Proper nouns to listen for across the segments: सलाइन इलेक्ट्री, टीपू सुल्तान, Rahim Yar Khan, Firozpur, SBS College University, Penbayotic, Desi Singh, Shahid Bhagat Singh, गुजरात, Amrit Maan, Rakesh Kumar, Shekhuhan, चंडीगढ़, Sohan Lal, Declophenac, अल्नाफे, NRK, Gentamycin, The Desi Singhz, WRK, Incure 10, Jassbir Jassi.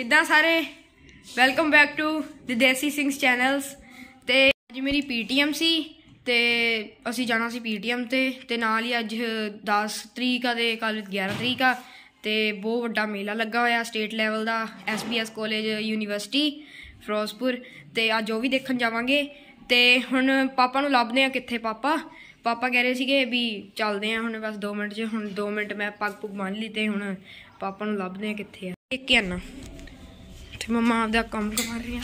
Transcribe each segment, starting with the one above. ਕਿੱਦਾਂ ਸਾਰੇ welcome back to the Desi Singhs channels. ਤੇ ਅੱਜ ਮੇਰੀ ਪੀਟੀਐਮ ਸੀ ਤੇ ਅਸੀਂ ਜਾਣਾ ਸੀ ਪੀਟੀਐਮ ਤੇ ਨਾਲ ਹੀ ਅੱਜ 10 ਤਰੀਕ ਆ ਤੇ ਕੱਲ 11 ਤਰੀਕ ਆ ਤੇ ਬਹੁਤ ਵੱਡਾ ਮੇਲਾ ਲੱਗਾ ਹੋਇਆ ਸਟੇਟ ਲੈਵਲ ਦਾ SBS ਕਾਲਜ ਯੂਨੀਵਰਸਿਟੀ ਫਿਰੋਜ਼ਪੁਰ ਤੇ ਅੱਜ ਉਹ ਵੀ ਦੇਖਣ ਜਾਵਾਂਗੇ। ਤੇ ਹੁਣ ਪਾਪਾ ਨੂੰ ਲੱਭਦੇ ਆ ਕਿੱਥੇ पापा कह रहे थे भी चलते हैं हम बस 2 मिनट च। हम 2 मिनट मैं पग पुग बन ली तो हूँ पापा को लभदे हैं कितने एक आना। तो मम्मा आपका काम कर रही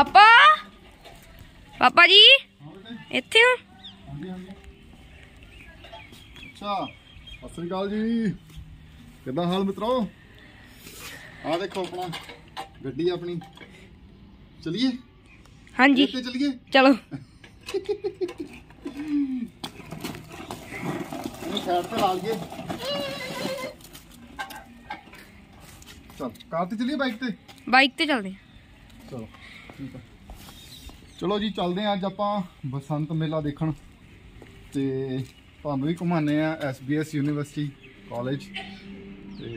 हैं। पापा पापा जी इत्थे हो? अच्छा सत श्री अकाल जी। कितना हाल मित्रों? आ देखो अपना गड्डी अपनी चलिए। हाँ जी चलिए चलो। चलिए बाइक ते चलते चलो चलो जी चलते हैं। अज आप बसंत मेला देखण ते तुहानूं भी घुमाने SBS यूनीवर्सिटी कॉलेज ते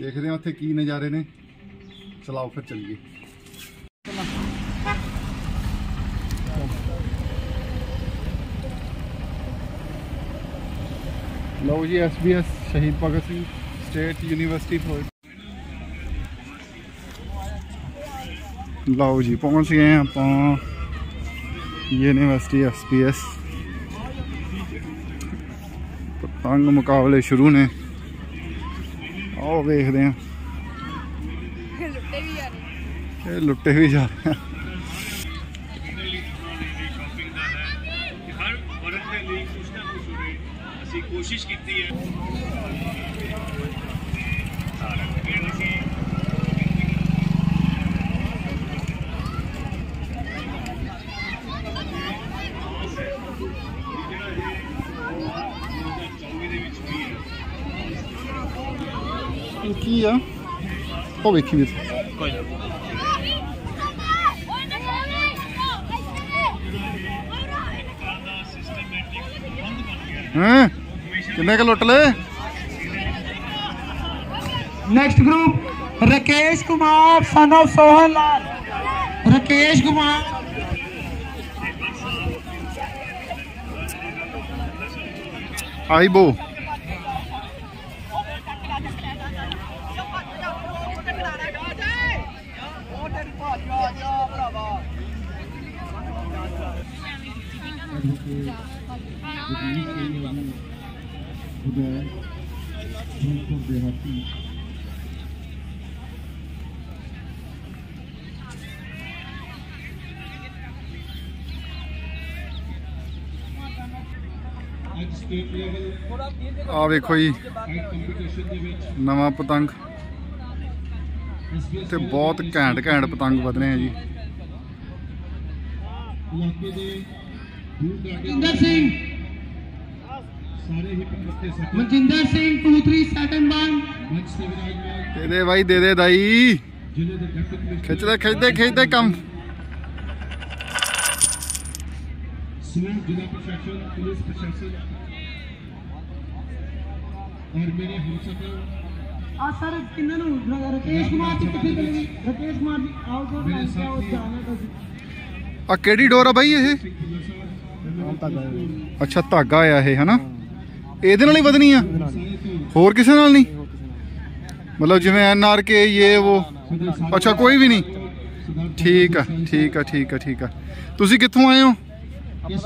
देखते हैं उत्थे की नज़ारे ने। चलाओ फिर चलिए। लो जी SBS Shaheed Bhagat Singh state university for. लो जी पहुँच गए हैं आप यूनिवर्सिटी SBS। पतंग मुकाबले शुरू ने। आओ देखते हैं लुट्टे भी जा रहे हैं। कोशिश की थी है। है किन्ने का लुट ले। Next group Rakesh Kumar son of Sohan Lal. Rakesh Kumar आईबो आ वेखो जी नवा पतंग ते बहुत घैंट पतंग बदने हैं जी। मनजिंदर सिंह 23 दे भाई दे दाई खिंचते कम। और मेरे हमसफर आ सर किन्ना नु राकेश कुमार जी किथे चले गए? राकेश कुमार जी आओ तो मेरे साथ जाना। आ केडी डोर है भाई ये? अच्छा धागा आया है ना। ਇਹਦੇ ਨਾਲ ਹੀ ਵਧਣੀ ਆ ਹੋਰ ਕਿਸੇ ਨਾਲ ਨਹੀਂ। ਮਤਲਬ ਜਿਵੇਂ NRK ਇਹ ਉਹ ਅੱਛਾ ਕੋਈ ਵੀ ਨਹੀਂ। ਠੀਕ ਆ। ਤੁਸੀਂ ਕਿੱਥੋਂ ਆਏ ਹੋ? ਇਹ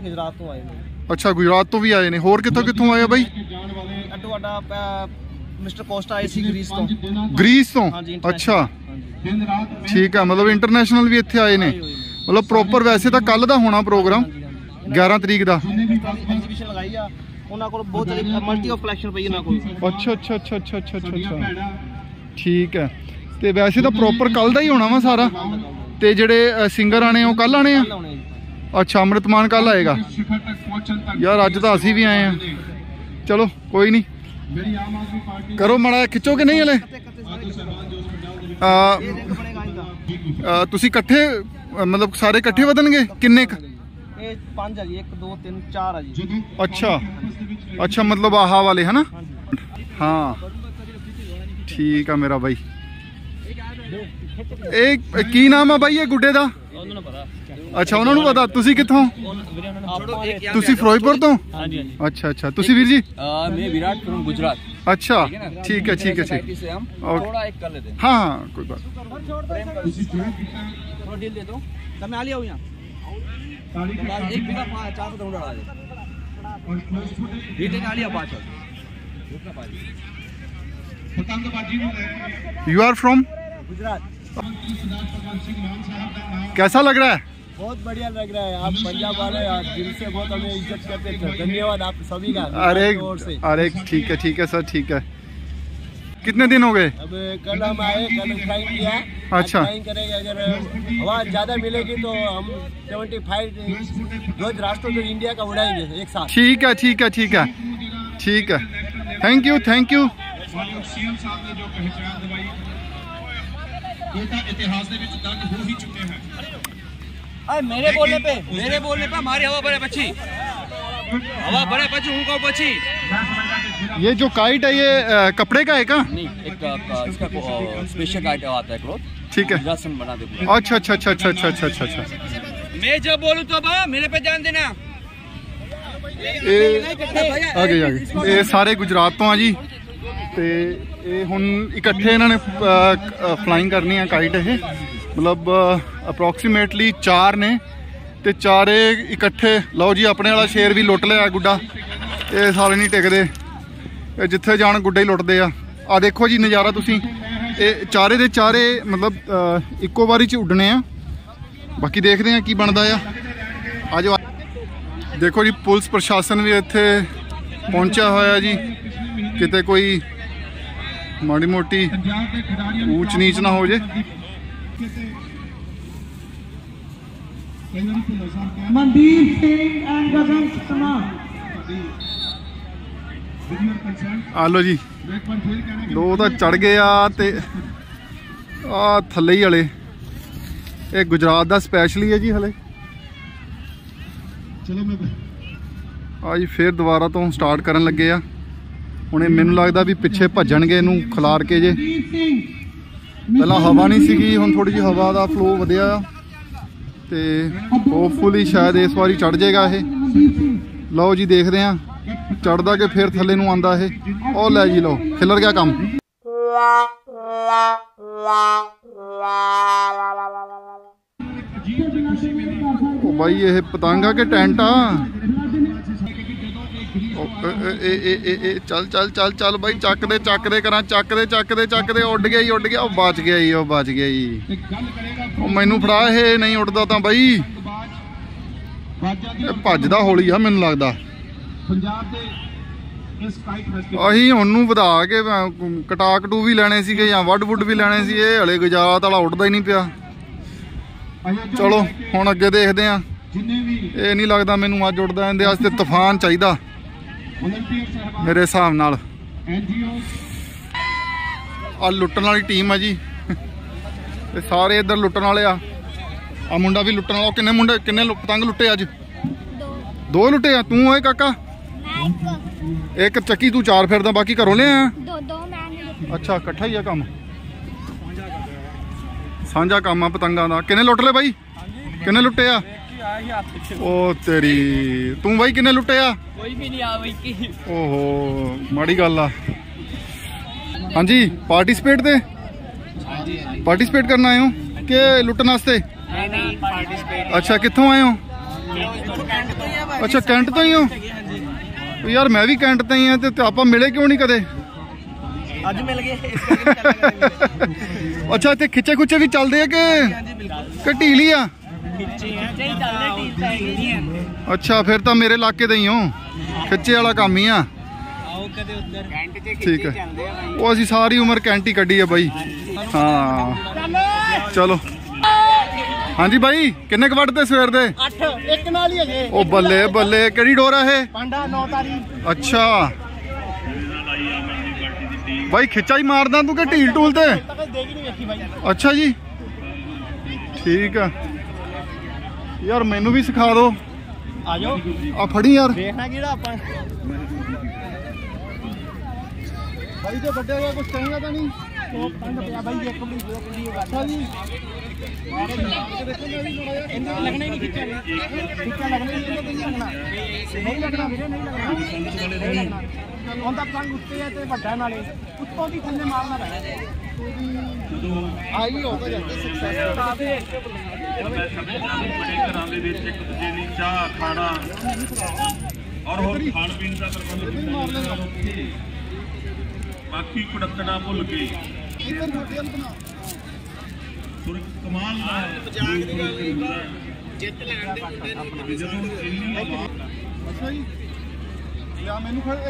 ਗੁਜਰਾਤ ਤੋਂ ਆਏ ਨੇ। अच्छा गुजरात तो भी आए ने। होर कितों कितों आए भाई? मिस्टर कोस्टा आए सी ग्रीस तो। अच्छा ठीक है मतलब इंटरनेशनल भी इत्थे आए ने। मतलब प्रॉपर वैसे तो कल का होना प्रोग्राम 11 तरीक का। अच्छा ठीक है तो वैसे तो प्रॉपर कल का ही होना वा सारा। तो जेडे सिंगर आने वो कल आने। अच्छा अमृत मान कल आएगा यार। अज तो असी भी आए हैं। चलो कोई नहीं करो माड़ा खिचो कि नहीं हले। तुसी कट्ठे मतलब सारे कट्ठे बदन गए किन्ने क ये 5 है जी, 1 2 3 4 है जी। अच्छा अच्छा, मतलब आहा वाले है ना। हाँ ठीक है मेरा भाई। एक की नाम है भाई ये गुड्डे दा? अच्छा उन्होंने पता। तुसी कित्थों? तुसी फिरोजपुर तो? अच्छा अच्छा, तुसी वीर जी? मैं विराट फ्रॉम गुजरात। अच्छा ठीक है ठीक है ठीक। थोड़ा एक कर लेते हैं। हाँ हाँ कोई बात। थोड़ा डील दे दो। तुम आ लियो यहां। एक बिना 400 दौड़ा आ जाए। रिटर्न आ लिया 500। You are from गुजरात। कैसा लग रहा है? बहुत बढ़िया लग रहा है। आप पंजाब वाले आप दिल से बहुत हमें इज्जत करते हैं। धन्यवाद आप सभी का। अरे ठीक है सर ठीक है। कितने दिन हो गए? अब कल हम आए, कल फ्लाइंग किया। अच्छा फ्लाइंग करेंगे। अगर हवा ज़्यादा मिलेगी तो हम 75 रोज राष्ट्रों जो इंडिया का उड़ाएंगे एक साथ। ठीक है ठीक है ठीक है ठीक है। Thank you thank you. इतिहास हो ही चुके हैं। अरे मेरे बोलने पे हमारी हवा बड़े बची। हवा बड़े बची उनका बची। ये जो काइट है ये कपड़े का है का? नहीं, एक इसका स्पेशल काइट आता है क्लॉथ। ठीक है बना देते। अच्छा अच्छा अच्छा अच्छा अच्छा अच्छा अच्छा। मैं जब बोलूँ तो बा मेरे पे ध्यान देना। ये सारे गुजरात तो हैं जी। ये हुण इकट्ठे इन्होंने फ्लाइंग करनी है काइट। ये मतलब अप्रोक्सीमेटली 4 ने ते चारे इकट्ठे। लो जी अपने वाला शेर भी लुट लिया गुड्डा। ये सारे नहीं टिकते, जिथे जान गुड्डे ही लुटते हैं। आ देखो जी नज़ारा तुसी। चारे दे चारे मतलब इक्को बारी च उड्डने आ। बाकी देखते हैं की बनता है। आज देखो जी पुलिस प्रशासन भी इत्थे पहुंचा होया जी। किते कोई माड़ी मोटी ऊंच नीच ना हो जाए। आलो जी दो तो चढ़ गए आ थले ही। हले ये गुजरात का स्पैशली है जी। हले आ जी फिर दोबारा तो स्टार्ट करन लगे आ। हूँ मैनू लगता भी पिछे भजन गए इनू खिलार के जे। पहला हवा नहीं सी, हुण थोड़ी जी हवा का फ्लो वधिया। तो होपफुली शायद इस बारी चढ़ जाएगा ये। लो जी देखते हैं चढ़ता के फिर थले नू आंदा ये। ओ लै जी लो खिलर गया काम। ओ भाई ये पतंगा के टेंटा। चल चल चल चल भाई चक दे करा। चक दे उड गया। ओ बच गया ओ मैनू फड़ा। ये नहीं उड़दा तां भाई भजदा हौली आ मैनू लगदा। अहीं उहनू वधा के कटाकटू भी लैणे सीगे जां वड वुड भी लैणे सी। ये हले गुजरात वाला उड़दा ही नहीं पिया। चलो हुण अगे देखदे आं। ये नहीं लगता मैनू अज उड़दा। इहदे वास्ते तूफान चाहिदा मेरे हिसाब नाल। आ लुट्टन वाली टीम है जी। सारे इधर लुट्टन वाले आ मुंडा भी लुट्टन वाला। किन्ने पतंग लुट्टे अज? 2 लुट्टे आ। तू है काका एक चक्की, तू 4 फिरदा बाकी घरों ले आया। अच्छा कट्ठा ही है काम, सांझा काम आ पतंगा का। किन्ने लुट ले भाई? किन्ने लुट्टे आ? ओ तेरी तू भाई किन्ने लुटे आ? कोई भी नहीं आ भाई। ओहो माड़ी गल आ। हां जी पार्टिसिपेट दे? हां जी पार्टिसिपेट करना आए हो के लुटन वास्ते? नहीं पार्टिसिपेट। अच्छा कित्थों आए हो? अच्छा कैंट तो ही हो यार। मैं भी कैंट तो ही हां। ते आपां मिले क्यों नहीं कदे? आज मिल गए। अच्छा ते खिचे खुचे भी चलदे आ के ढीली आ? अच्छा फिर तो मेरे इलाके दे ही हो। खिचे वाला काम ही आ। ठीक है वो असी सारी उम्र कैंट ही कड़ी है भाई। हाँ चलो। हाँ जी भाई किन्ने क वड्डते सवेर दे? 8। ओ बल्ले बल्ले केड़ी डोर है? अच्छा भाई खिचा ही मारदा तू के ढील टूल ते? अच्छा जी ठीक है यार मैनू भी सिखा दो। आ जाओ आ फड़ी यार देखना कीड़ा अपन भाई जो बड्डे हुआ कुछ कहेगा तो नहीं तो भाई एक मिनट दो मिनट अच्छा जी लगना ही नहीं खिंचा लगना ही नहीं लगना वीडियो नहीं लगना कौन सा प्लान उठते हैं तो बड्डा नाले कुत्तों की थल्ले मारना पड़ेगा आई होगा जल्दी चाह खाना और खान पीन का बाकी पड़कना भुल गए कमाल जो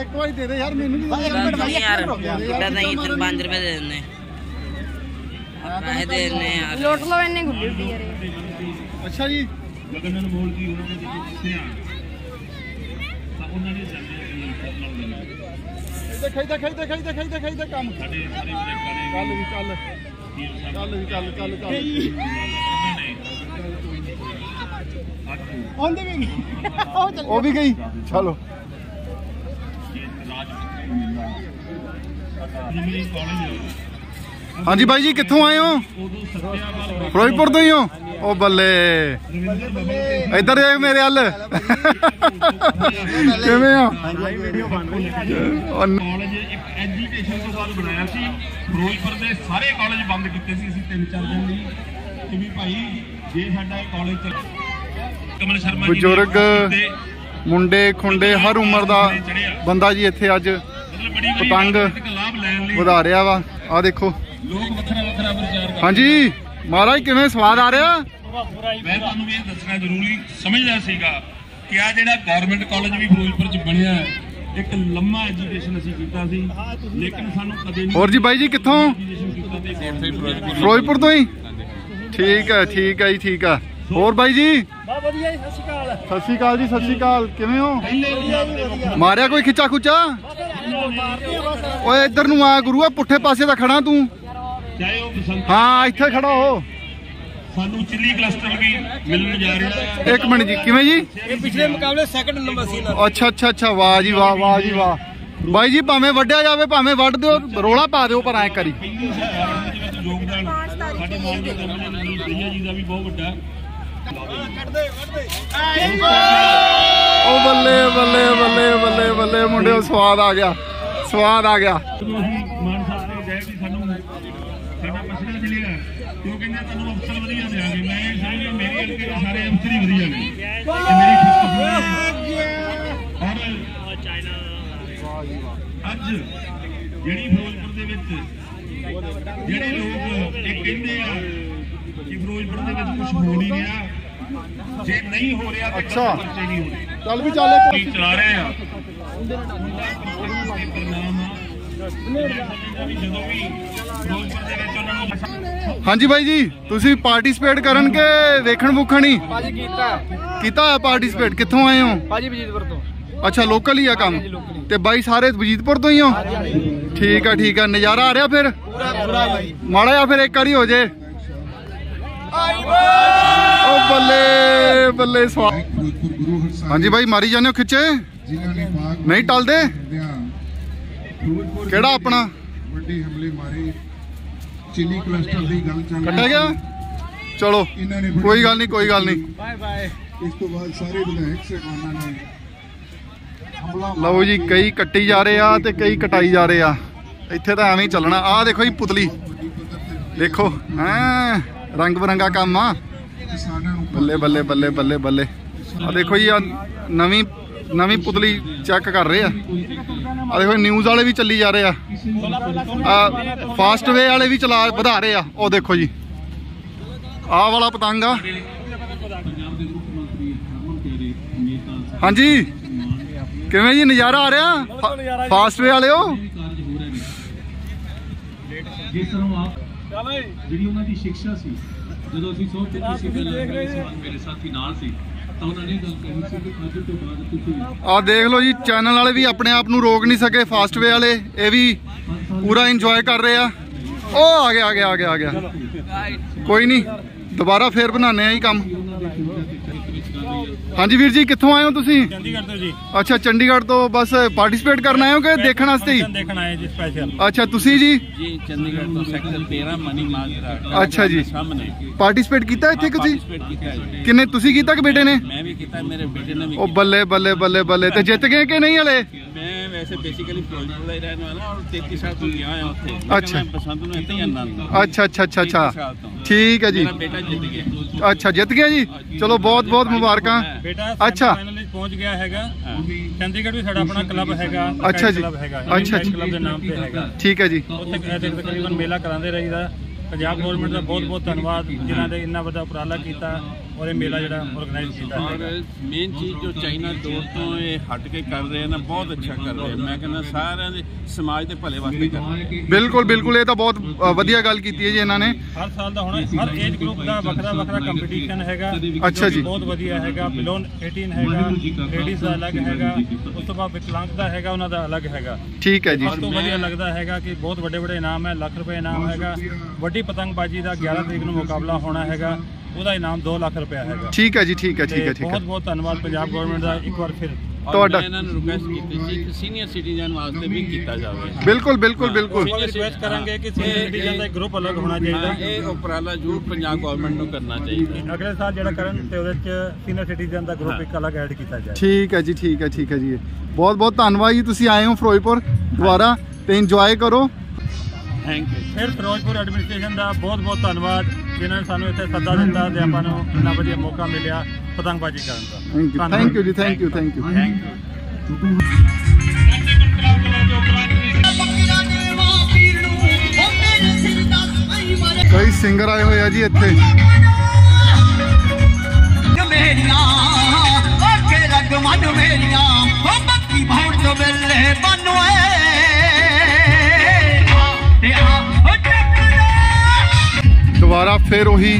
एक बार दे दे यार मैंने 5 रुपए दे देने लोट लो इन्हें गुड्डी यार अच्छा जी गगनन बोल जी उन्होंने देखा देखा देखा देखा देखा देखा काम चल वो भी गई चलो हाँ जी भाई जी कितों आए हो फिरोजपुर तो ही हो ओ बल्ले इधर देख मेरे हल बुजुर्ग मुंडे खुंडे हर उम्र का बंदा जी इत्थे अज पतंग वधा रहा वा आ देखो हाँ जी महाराज किवें स्वाद आ रहा मैं तुहानूं ये दसना जरूरी समझदा सीगा कि आ जिहड़ा गवर्नमेंट कॉलेज भी फिरोजपुर च बनिया एक लम्मा एजुकेशन असीं कीता सी लेकिन सानूं कदे नहीं और जी बाई जी कित्थों फिरोजपुर तो ही ठीक है जी ठीक है और बाई जी सत श्री अकाल जी सत श्री अकाल किवें हो मारिया कोई खिचा खुचा ओए इधर नूं आ गुरुआ पुठे पासे दा खड़ा तू हाँ इत्थे खड़ा हो सानू चिली क्लस्टर भी मिलने जा रहा है एक मिनट जी किवें जी ये पिछले मुकाबले 2nd नंबर सी ना अच्छा अच्छा अच्छा वाह जी वाह वाह जी वाह भाई जी भावे वड्डिया जावे भावे वड्ड दियो रोला पा दियो पर ऐ करी योगदान साडे मान दे भैया जी दा भी बहुत बड़ा ओ बल्ले बल्ले बल्ले बल्ले बल्ले मुंडे स्वाद आ गया स्वाद आ गया अच्छा चल भी चल चला रहे हाँ जी भाई जी तुसी पार्टिसिपेट करन के देखण भुखण ही कीता है पार्टिसिपेट कित्थों आए हो भाजी बजीतपुर तो अच्छा लोकल ही है काम ते भाई सारे बजीतपुर तो ही हो ठीक है नज़ारा आ रहा फिर माड़ा या फिर एक बारी हो जाए ओ बल्ले बल्ले स्वाद हाँ जी भाई मारी जाने हो खिचे नहीं टाल दे केड़ा अपना चिली क्लस्टर दी गल चल कटा गया चलो कोई गल नहीं बाय बाय इस तो बाद सारे विधायक से कहना नहीं लो जी कई कट्टी जा रहे आ ते कई कटाई जा रहे आ इत्थे तां एवें चलना आ देखो जी पुतली देखो हां रंग बिरंगा काम आ बल्ले बल्ले बल्ले बल्ले बल्ले आ देखो जी नवीं नवीं पुतली चेक कर रहे आ देखो न्यूज़ वाले भी चली जा रहे आ फास्ट वे वाले भी चला बढ़ा रहे आ ओ देखो जी आ वाला पतंग आ हाँ जी किवें जी नज़ारा आ रहा फास्ट वे वाले हो आ देख लो जी चैनल वाले भी अपने आप नूं रोक नहीं सके फास्ट वे वाले ये भी पूरा इंजॉय कर रहे हैं ओ आ गया कोई नहीं दोबारा फिर बनाने ही काम हाँ जी वीर जी कित्थों आए हो तुसीं? चंडीगढ़ तो जी। अच्छा चंडीगढ़ तो बस पार्टिसिपेट करना आए हो कि देखने वास्ते ही? देखना है जी स्पेशल। अच्छा तुसीं जी? जी चंडीगढ़ तो सेक्टर 13 मनी मार्ग। अच्छा जी पार्टिसिपेट कीता इत्थे तुसीं? किन्ने तुसीं कीता कि बेटे ने? मैं भी कीता, मेरे बेटे ने भी। ओ बल्ले बल्ले बल्ले बल्ले, ते जित गए कि नहीं हले? मैं वैसे बेसिकली फिरोजपुर का ही रहने वाला और 33 साल तो यहाँ आया हूँ। अच्छा पसंद में इतना ही आनंद। अच्छा अच्छा अच्छा अच्छा ठीक है जी, मेरा बेटा जीत गया। अच्छा जीत गया जी, चलो बहुत बहुत मुबारक। बेटा अच्छा फाइनलिस्ट पहुंच गया हैगा। चंडीगढ़ भी साडा अपना क्लब हैगा। अच्छा जी अच्छा क्लब के नाम पे हैगा। ठीक है जी, उत्थे तकरीबन मेला करांदे रहीदा। पंजाब गवर्नमेंट का बहुत बहुत धन्यवाद जिन्हां ने इन्ना वड्डा उपराला कीता और ये मेला जिहड़ा ऑर्गेनाइज कीता है। मेन चीज़ जो चाइना दौर तो ये हट के कर रहे हैं ना, बहुत अच्छा कर रहे हैं। मैं कहना सारे दे समाज के भले वास्ते कर रहे हैं। बिल्कुल बिल्कुल, ये तो बहुत वधिया गल कीती है जी इन्होंने। हर साल का होना, हर एज ग्रुप का वखरा वखरा कंपीटीशन हैगा। अच्छा जी बहुत वधिया हैगा। बिलोन 18 हैगा, लेडीज़ का अलग हैगा, उस तो बाद विकलांगता हैगा उन्हों का अलग हैगा। ठीक है जी, सब तो वधिया लगता हैगा कि बहुत वड्डे वड्डे इनाम है। ₹1,00,000 इनाम हैगा। वड्डी पतंगबाजी का 11 तारीख को मुकाबला होना हैगा, उसका इनाम ₹2,00,000 है। ठीक है जी ठीक है ठीक है। बहुत बहुत धन्यवाद पंजाब गवर्नमेंट का एक बार फिर। बिल्कुल बिल्कुल बिल्कुल रिक्वेस्ट करेंगे कि सीनियर सिटीजन का ग्रुप अलग होना चाहिए। उपराला जरूर पंजाब गवर्नमेंट को करना चाहिए। अगले साल जो सीनियर सिटीजन का ग्रुप एक अलग ऐड किया जाए। ठीक है जी ठीक है ठीक है जी। बहुत बहुत धन्यवाद जी, तुसीं आए हो फिरोजपुर दोबारा तो इंजॉय करो। Thank you. फिर फिरोजपुर एडमिनिस्ट्रेशन का बहुत बहुत धन्यवाद जिन्होंने सानू इत्थे सदा दिता ते आपां नूं इन्ना वधिया मौका मिलिया पतंगबाजी करन दा। थैंक यू जी thank you thank you thank you. कई सिंगर आए हुए हैं जी इत्थे। दोबारा फिर वही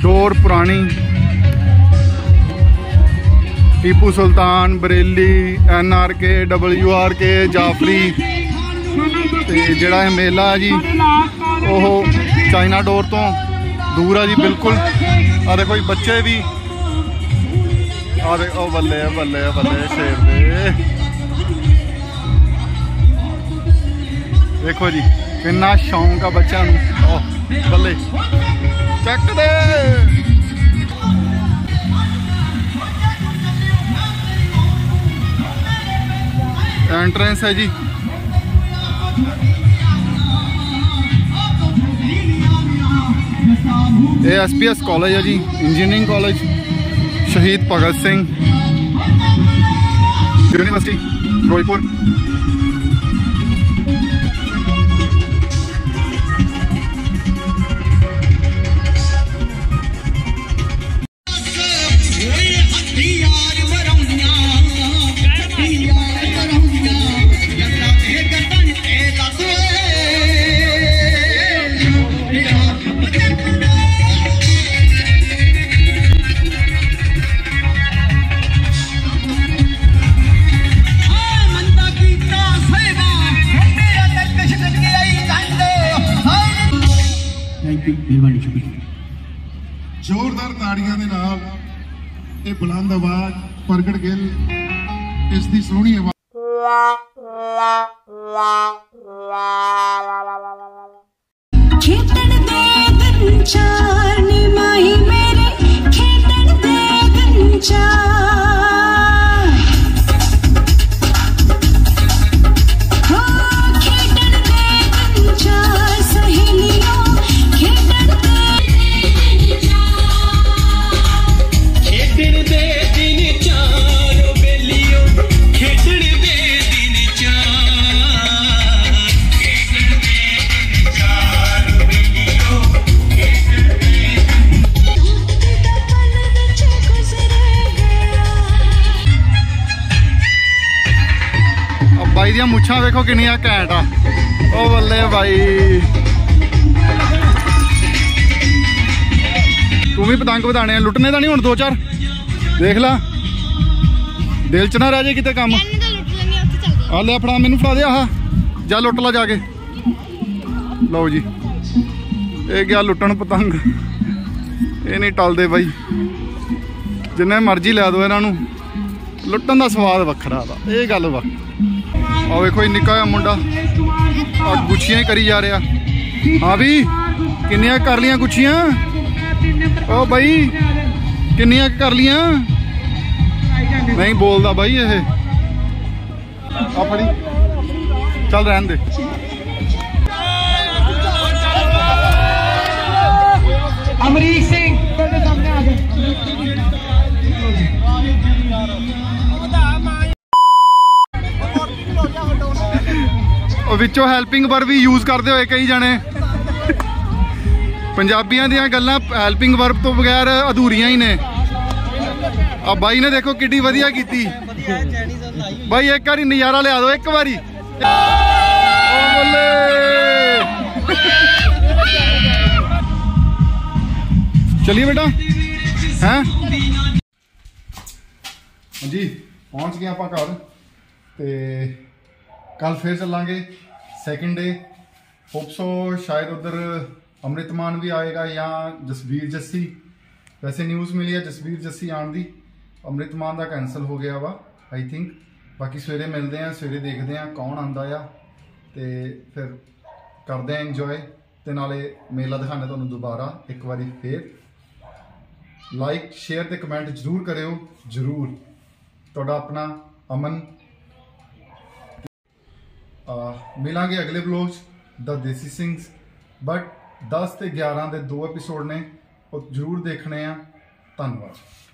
दौर पुरानी, टीपू सुल्तान, बरेली, NRK, WRK, जाफरी जोड़ा मेला जी वो चाइना डोर तो दूर है जी बिल्कुल। और कोई बच्चे भी और बल्ले बल्ले बल्ले शेर देखो जी कितना शौक है बच्चों को। बल्ले चेक दे एंट्रेंस है जी। ये SBS कॉलेज है जी, इंजीनियरिंग कॉलेज, शहीद भगत सिंह यूनिवर्सिटी फिरोजपुर। जोरदार ताड़ियां दे नाल ये बुलंद आवाज प्रगट गिल इस दी सोहनी आवाज। खेतन दे दिन चार नी माही मेरे, खेतन दे दिन चार, हो खेतन दे दिन चार सहेलियों। भाई दियां मुछां वेखो कितनियां घैंट आ। ओ बल्ले भाई, तू भी पतंग बधाने लुटने का नहीं हुण दो चार देख ला, दिल च ना रह जाए कितने काम। आ लिया फड़ा, मैनू फड़ा दे आह, जा लुट ला जाके। लो जी ये गया लुटन पतंग, ये नहीं टलदे भाई। जिन्ने मर्जी लै दो इन्हों लुट्टन का स्वाद वखरा दा। ये गल वा और देखो निक्का जिहा मुंडा गुच्छियां ही करी जा रहा। हाँ भी किन्नियां कर लिया गुच्छियां? ओ बई किन्नियां कर लिया? नहीं बोलता बई ये। अपनी चल रहन दे। अमरीक सिंह विचों हैल्पिंग वर्ब भी यूज करते हुए कई जने पंजाबियों दी गल्लां हैल्पिंग वर्ब तो बगैर अधूरिया ही ने। आ भाई ने देखो किड्डी वधिया कीती। भाई एक बारी नज़ारा लिया दो, एक बारी चलिए बेटा। हैं जी पहुंच गए आप घर ते कल फिर चलांगे सैकेंड डे। होपसो शायद उधर अमृत मान भी आएगा या जसबीर जस्सी। वैसे न्यूज़ मिली है जसबीर जस्सी आने की, अमृत मान का कैंसल हो गया वा आई थिंक। बाकी सवेरे मिलते हैं, सवेरे देखते हैं कौन आंदा आ तो फिर करते हैं इंजॉय। तो नाले मेला दिखाने तुहानूं दोबारा एक बार फिर। लाइक शेयर तो कमेंट जरूर करो जरूर। तुहाडा अपना अमन। मिलांगे अगले ब्लॉग द देसी सिंह। बट 10 ते 11 के 2 एपीसोड ने जरूर देखने हैं। धन्यवाद।